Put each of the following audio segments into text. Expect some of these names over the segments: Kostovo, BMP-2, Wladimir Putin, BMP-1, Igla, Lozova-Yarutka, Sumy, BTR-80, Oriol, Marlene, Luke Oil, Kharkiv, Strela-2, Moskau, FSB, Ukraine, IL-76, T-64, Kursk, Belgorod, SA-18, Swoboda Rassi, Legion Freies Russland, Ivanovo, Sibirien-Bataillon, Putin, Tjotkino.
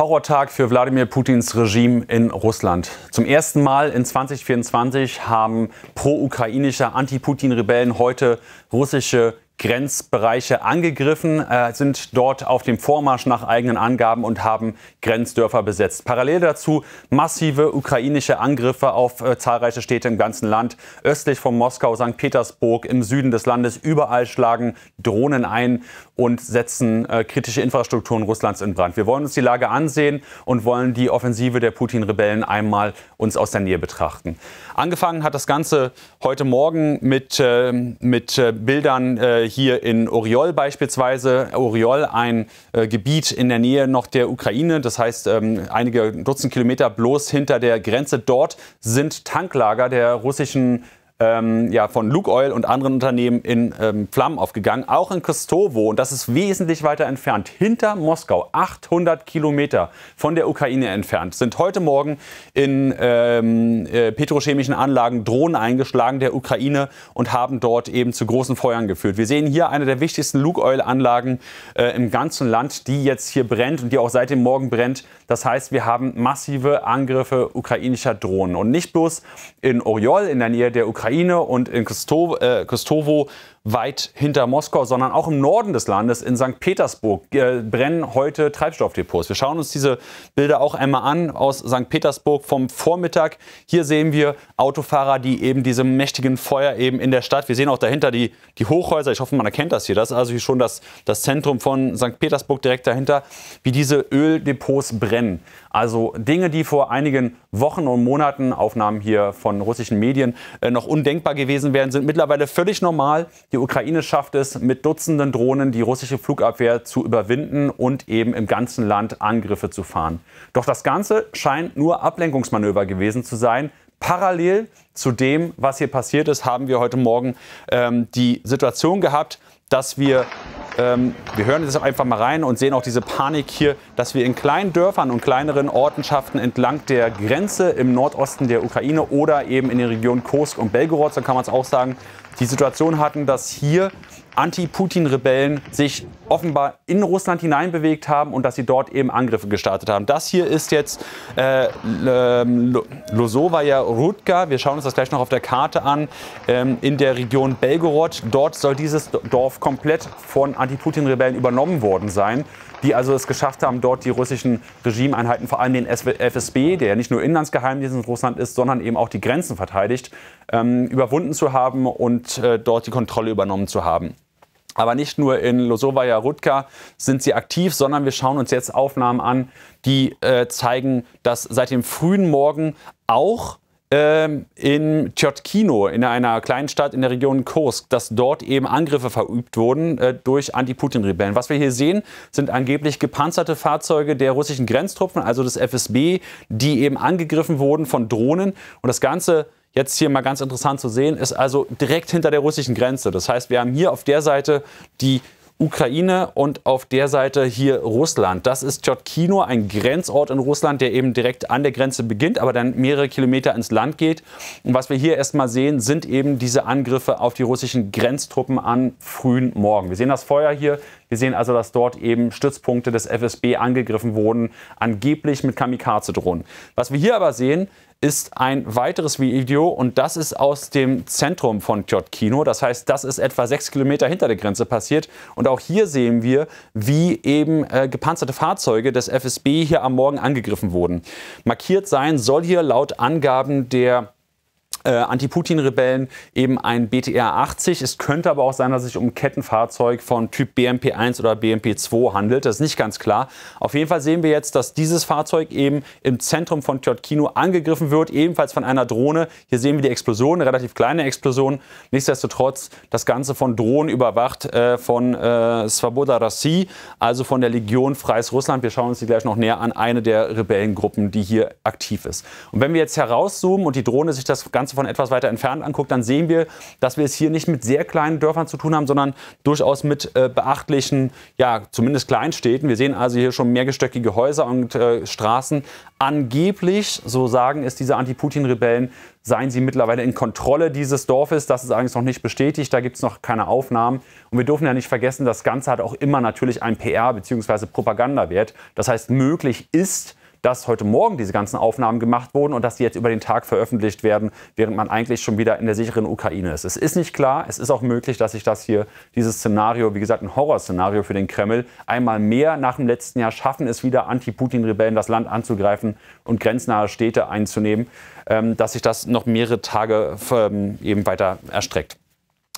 Horrortag für Wladimir Putins Regime in Russland. Zum ersten Mal in 2024 haben pro-ukrainische Anti-Putin-Rebellen heute russische Grenzbereiche angegriffen, sind dort auf dem Vormarsch nach eigenen Angaben und haben Grenzdörfer besetzt. Parallel dazu massive ukrainische Angriffe auf zahlreiche Städte im ganzen Land. Östlich von Moskau, St. Petersburg, im Süden des Landes, überall schlagen Drohnen ein und setzen kritische Infrastrukturen Russlands in Brand. Wir wollen uns die Lage ansehen und wollen die Offensive der Putin-Rebellen einmal uns aus der Nähe betrachten. Angefangen hat das Ganze heute Morgen mit Bildern hier in Oriol beispielsweise. Oriol, ein Gebiet in der Nähe noch der Ukraine, das heißt einige Dutzend Kilometer bloß hinter der Grenze. Dort sind Tanklager der russischen von Luke Oil und anderen Unternehmen in Flammen aufgegangen. Auch in Kostovo, und das ist wesentlich weiter entfernt, hinter Moskau, 800 Kilometer von der Ukraine entfernt, sind heute Morgen in petrochemischen Anlagen Drohnen eingeschlagen der Ukraine und haben dort eben zu großen Feuern geführt. Wir sehen hier eine der wichtigsten Luke Oil Anlagen im ganzen Land, die jetzt hier brennt und die auch seit dem Morgen brennt. Das heißt, wir haben massive Angriffe ukrainischer Drohnen, und nicht bloß in Oriol in der Nähe der Ukraine und in Kostovo weit hinter Moskau, sondern auch im Norden des Landes, in St. Petersburg, brennen heute Treibstoffdepots. Wir schauen uns diese Bilder auch einmal an aus St. Petersburg vom Vormittag. Hier sehen wir Autofahrer, die eben diese mächtigen Feuer eben in der Stadt. Wir sehen auch dahinter die Hochhäuser. Ich hoffe, man erkennt das hier. Das ist also hier schon das Zentrum von St. Petersburg direkt dahinter, wie diese Öldepots brennen. Also Dinge, die vor einigen Wochen und Monaten, Aufnahmen hier von russischen Medien, noch undenkbar gewesen wären, sind mittlerweile völlig normal. Die Ukraine schafft es, mit Dutzenden Drohnen die russische Flugabwehr zu überwinden und eben im ganzen Land Angriffe zu fahren. Doch das Ganze scheint nur Ablenkungsmanöver gewesen zu sein. Parallel zu dem, was hier passiert ist, haben wir heute Morgen die Situation gehabt, dass wir hören jetzt einfach mal rein und sehen auch diese Panik hier, dass wir in kleinen Dörfern und kleineren Ortschaften entlang der Grenze im Nordosten der Ukraine oder eben in den Regionen Kursk und Belgorod, so kann man es auch sagen, die Situation hatten, dass hier Anti-Putin-Rebellen sich offenbar in Russland hineinbewegt haben und dass sie dort eben Angriffe gestartet haben. Das hier ist jetzt Lozova-Yarutka. Wir schauen uns das gleich noch auf der Karte an. In der Region Belgorod. Dort soll dieses Dorf komplett von Anti-Putin-Rebellen übernommen worden sein, die also es geschafft haben, dort die russischen Regimeeinheiten, vor allem den FSB, der ja nicht nur Inlandsgeheimdienst in Russland ist, sondern eben auch die Grenzen verteidigt, überwunden zu haben und dort die Kontrolle übernommen zu haben. Aber nicht nur in Lozova-Yarutka sind sie aktiv, sondern wir schauen uns jetzt Aufnahmen an, die zeigen, dass seit dem frühen Morgen auch in Tjotkino, in einer kleinen Stadt in der Region Kursk, dass dort eben Angriffe verübt wurden durch Anti-Putin-Rebellen. Was wir hier sehen, sind angeblich gepanzerte Fahrzeuge der russischen Grenztruppen, also des FSB, die eben angegriffen wurden von Drohnen. Und das Ganze, jetzt hier mal ganz interessant zu sehen, ist also direkt hinter der russischen Grenze. Das heißt, wir haben hier auf der Seite die Ukraine und auf der Seite hier Russland. Das ist Tjotkino, ein Grenzort in Russland, der eben direkt an der Grenze beginnt, aber dann mehrere Kilometer ins Land geht. Und was wir hier erstmal sehen, sind eben diese Angriffe auf die russischen Grenztruppen am frühen Morgen. Wir sehen das Feuer hier. Wir sehen also, dass dort eben Stützpunkte des FSB angegriffen wurden, angeblich mit Kamikaze-Drohnen. Was wir hier aber sehen, ist ein weiteres Video, und das ist aus dem Zentrum von Tjotkino. Das heißt, das ist etwa 6 Kilometer hinter der Grenze passiert. Und auch hier sehen wir, wie eben gepanzerte Fahrzeuge des FSB hier am Morgen angegriffen wurden. Markiert sein soll hier laut Angaben der Anti-Putin-Rebellen eben ein BTR-80. Es könnte aber auch sein, dass es sich um ein Kettenfahrzeug von Typ BMP-1 oder BMP-2 handelt. Das ist nicht ganz klar. Auf jeden Fall sehen wir jetzt, dass dieses Fahrzeug eben im Zentrum von Tjotkino angegriffen wird, ebenfalls von einer Drohne. Hier sehen wir die Explosion, eine relativ kleine Explosion. Nichtsdestotrotz das Ganze von Drohnen überwacht von Swoboda Rassi, also von der Legion Freies Russland. Wir schauen uns die gleich noch näher an, eine der Rebellengruppen, die hier aktiv ist. Und wenn wir jetzt herauszoomen und die Drohne sich das Ganze Ganze von etwas weiter entfernt anguckt, dann sehen wir, dass wir es hier nicht mit sehr kleinen Dörfern zu tun haben, sondern durchaus mit beachtlichen, ja, zumindest Kleinstädten. Wir sehen also hier schon mehrgestöckige Häuser und Straßen. Angeblich, so sagen es diese Anti-Putin-Rebellen, seien sie mittlerweile in Kontrolle dieses Dorfes. Das ist eigentlich noch nicht bestätigt, da gibt es noch keine Aufnahmen. Und wir dürfen ja nicht vergessen, das Ganze hat auch immer natürlich einen PR- bzw. Propagandawert. Das heißt, möglich ist, dass heute Morgen diese ganzen Aufnahmen gemacht wurden und dass sie jetzt über den Tag veröffentlicht werden, während man eigentlich schon wieder in der sicheren Ukraine ist. Es ist nicht klar, es ist auch möglich, dass sich das hier, dieses Szenario, wie gesagt, ein Horrorszenario für den Kreml, einmal mehr nach dem letzten Jahr schaffen es wieder, Anti-Putin-Rebellen das Land anzugreifen und grenznahe Städte einzunehmen, dass sich das noch mehrere Tage eben weiter erstreckt.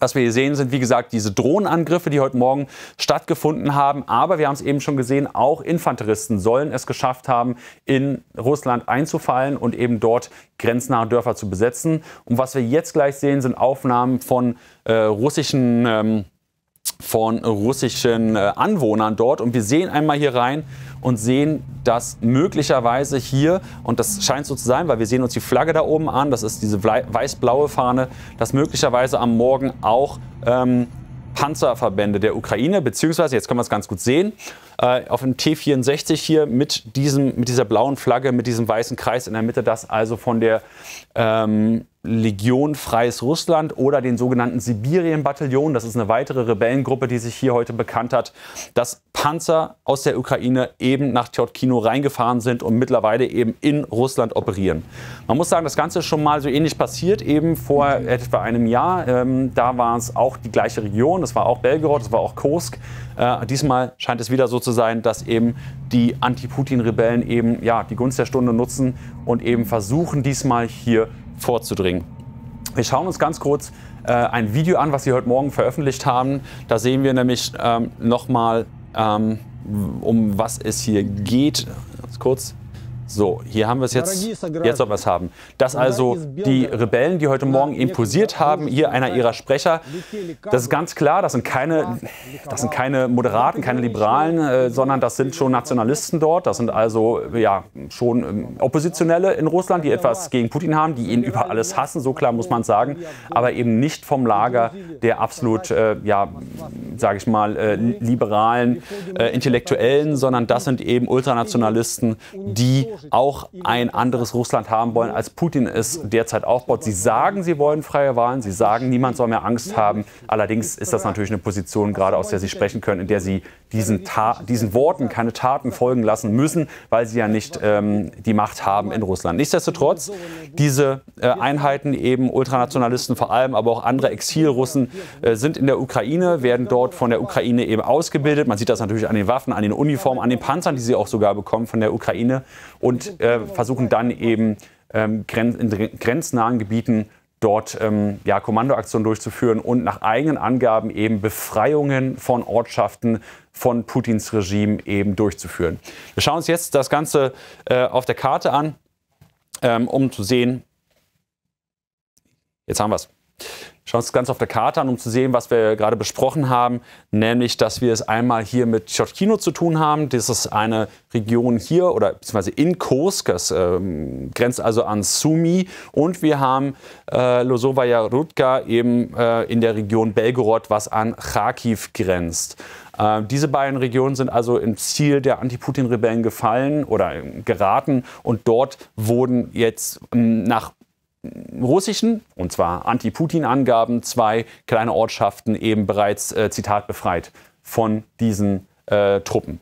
Was wir hier sehen, sind wie gesagt diese Drohnenangriffe, die heute Morgen stattgefunden haben. Aber wir haben es eben schon gesehen, auch Infanteristen sollen es geschafft haben, in Russland einzufallen und eben dort grenznahe Dörfer zu besetzen. Und was wir jetzt gleich sehen, sind Aufnahmen von russischen Anwohnern dort. Und wir sehen einmal hier rein und sehen, dass möglicherweise hier, und das scheint so zu sein, weil wir sehen uns die Flagge da oben an, das ist diese weiß-blaue Fahne, dass möglicherweise am Morgen auch Panzerverbände der Ukraine, beziehungsweise, jetzt können wir es ganz gut sehen, auf dem T-64 hier mit dieser blauen Flagge, mit diesem weißen Kreis in der Mitte, das also von der Legion Freies Russland oder den sogenannten Sibirien-Bataillon, das ist eine weitere Rebellengruppe, die sich hier heute bekannt hat, dass Panzer aus der Ukraine eben nach Tjotkino reingefahren sind und mittlerweile eben in Russland operieren. Man muss sagen, das Ganze ist schon mal so ähnlich passiert, eben vor etwa einem Jahr. Da war es auch die gleiche Region, das war auch Belgorod, das war auch Kursk. Diesmal scheint es wieder so zu sein, dass eben die Anti-Putin-Rebellen eben ja, die Gunst der Stunde nutzen und eben versuchen, diesmal hier vorzudringen. Wir schauen uns ganz kurz ein Video an, was sie heute Morgen veröffentlicht haben. Da sehen wir nämlich nochmal, um was es hier geht. Ganz kurz. So, hier haben wir es jetzt. Jetzt soll wir es haben. Dass also die Rebellen, die heute Morgen impulsiert haben, hier einer ihrer Sprecher, das ist ganz klar, das sind keine Moderaten, keine Liberalen, sondern das sind schon Nationalisten dort. Das sind also ja, schon Oppositionelle in Russland, die etwas gegen Putin haben, die ihn über alles hassen, so klar muss man sagen, aber eben nicht vom Lager der absolut, ja, sage ich mal, liberalen Intellektuellen, sondern das sind eben Ultranationalisten, die auch ein anderes Russland haben wollen, als Putin es derzeit aufbaut. Sie sagen, sie wollen freie Wahlen, sie sagen, niemand soll mehr Angst haben. Allerdings ist das natürlich eine Position, gerade aus der sie sprechen können, in der sie diesen Worten keine Taten folgen lassen müssen, weil sie ja nicht die Macht haben in Russland. Nichtsdestotrotz, diese Einheiten, eben Ultranationalisten vor allem, aber auch andere Exilrussen, sind in der Ukraine, werden dort von der Ukraine eben ausgebildet. Man sieht das natürlich an den Waffen, an den Uniformen, an den Panzern, die sie auch sogar bekommen von der Ukraine. Und versuchen dann eben in grenznahen Gebieten dort ja, Kommandoaktionen durchzuführen und nach eigenen Angaben eben Befreiungen von Ortschaften von Putins Regime eben durchzuführen. Wir schauen uns jetzt das Ganze auf der Karte an, um zu sehen, jetzt haben wir es. Schauen wir uns das Ganze auf der Karte an, um zu sehen, was wir gerade besprochen haben, nämlich, dass wir es einmal hier mit Tjotkino zu tun haben. Das ist eine Region hier, oder beziehungsweise in Kursk, das grenzt also an Sumy. Und wir haben Lozova-Yarutka eben in der Region Belgorod, was an Kharkiv grenzt. Diese beiden Regionen sind also im Ziel der Anti-Putin-Rebellen gefallen oder geraten. Und dort wurden jetzt nach russischen, und zwar Anti-Putin-Angaben, zwei kleine Ortschaften eben bereits, Zitat, befreit von diesen Truppen.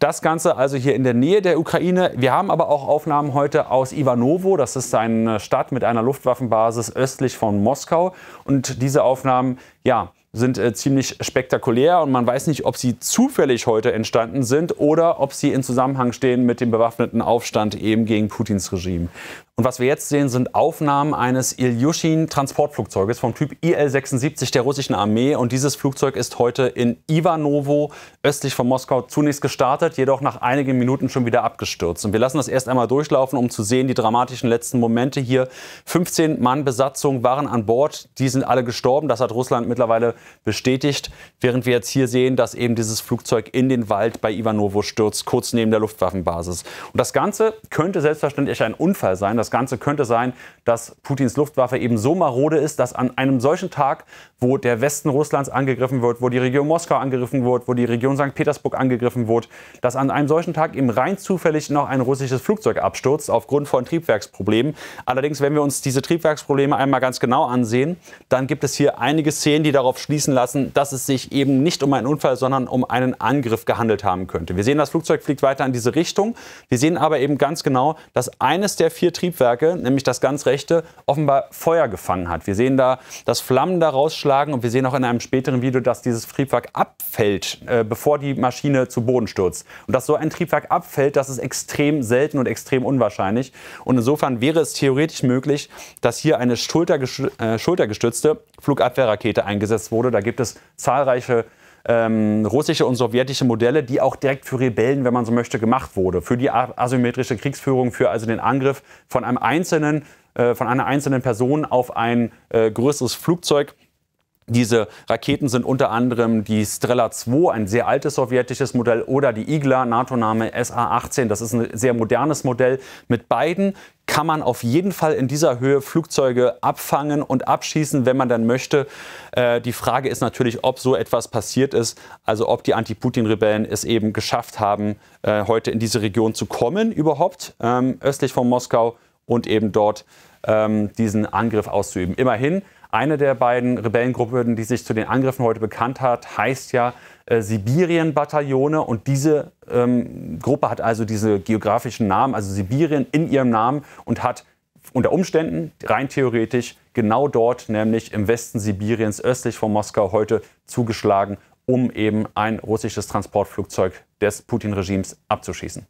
Das Ganze also hier in der Nähe der Ukraine. Wir haben aber auch Aufnahmen heute aus Ivanovo, das ist eine Stadt mit einer Luftwaffenbasis östlich von Moskau. Und diese Aufnahmen, ja, sind ziemlich spektakulär und man weiß nicht, ob sie zufällig heute entstanden sind oder ob sie in Zusammenhang stehen mit dem bewaffneten Aufstand eben gegen Putins Regime. Und was wir jetzt sehen, sind Aufnahmen eines Ilyushin-Transportflugzeuges vom Typ IL-76 der russischen Armee. Und dieses Flugzeug ist heute in Ivanovo, östlich von Moskau, zunächst gestartet, jedoch nach einigen Minuten schon wieder abgestürzt. Und wir lassen das erst einmal durchlaufen, um zu sehen, die dramatischen letzten Momente hier. 15 Mann Besatzung waren an Bord, die sind alle gestorben. Das hat Russland mittlerweile bestätigt, während wir jetzt hier sehen, dass eben dieses Flugzeug in den Wald bei Ivanovo stürzt, kurz neben der Luftwaffenbasis. Und das Ganze könnte selbstverständlich ein Unfall sein. Das das Ganze könnte sein, dass Putins Luftwaffe eben so marode ist, dass an einem solchen Tag, wo der Westen Russlands angegriffen wird, wo die Region Moskau angegriffen wird, wo die Region St. Petersburg angegriffen wird, dass an einem solchen Tag eben rein zufällig noch ein russisches Flugzeug abstürzt aufgrund von Triebwerksproblemen. Allerdings, wenn wir uns diese Triebwerksprobleme einmal ganz genau ansehen, dann gibt es hier einige Szenen, die darauf schließen lassen, dass es sich eben nicht um einen Unfall, sondern um einen Angriff gehandelt haben könnte. Wir sehen, das Flugzeug fliegt weiter in diese Richtung. Wir sehen aber eben ganz genau, dass eines der 4 Triebwerke, nämlich das ganz rechte, offenbar Feuer gefangen hat. Wir sehen da, dass Flammen da rausschlagen und wir sehen auch in einem späteren Video, dass dieses Triebwerk abfällt, bevor die Maschine zu Boden stürzt. Und dass so ein Triebwerk abfällt, das ist extrem selten und extrem unwahrscheinlich. Und insofern wäre es theoretisch möglich, dass hier eine schultergestützte Flugabwehrrakete eingesetzt wurde. Da gibt es zahlreiche russische und sowjetische Modelle, die auch direkt für Rebellen, wenn man so möchte, gemacht wurde. Für die asymmetrische Kriegsführung, für also den Angriff von einem einzelnen, von einer einzelnen Person auf ein größeres Flugzeug. Diese Raketen sind unter anderem die Strela-2, ein sehr altes sowjetisches Modell, oder die Igla, NATO-Name SA-18. Das ist ein sehr modernes Modell. Mit beiden kann man auf jeden Fall in dieser Höhe Flugzeuge abfangen und abschießen, wenn man dann möchte. Die Frage ist natürlich, ob so etwas passiert ist, also ob die Anti-Putin-Rebellen es eben geschafft haben, heute in diese Region zu kommen überhaupt, östlich von Moskau, und eben dort diesen Angriff auszuüben. Immerhin. Eine der beiden Rebellengruppen, die sich zu den Angriffen heute bekannt hat, heißt ja Sibirien-Bataillone. Und diese Gruppe hat also diese geografischen Namen, also Sibirien, in ihrem Namen und hat unter Umständen rein theoretisch genau dort, nämlich im Westen Sibiriens, östlich von Moskau, heute zugeschlagen, um eben ein russisches Transportflugzeug des Putin-Regimes abzuschießen.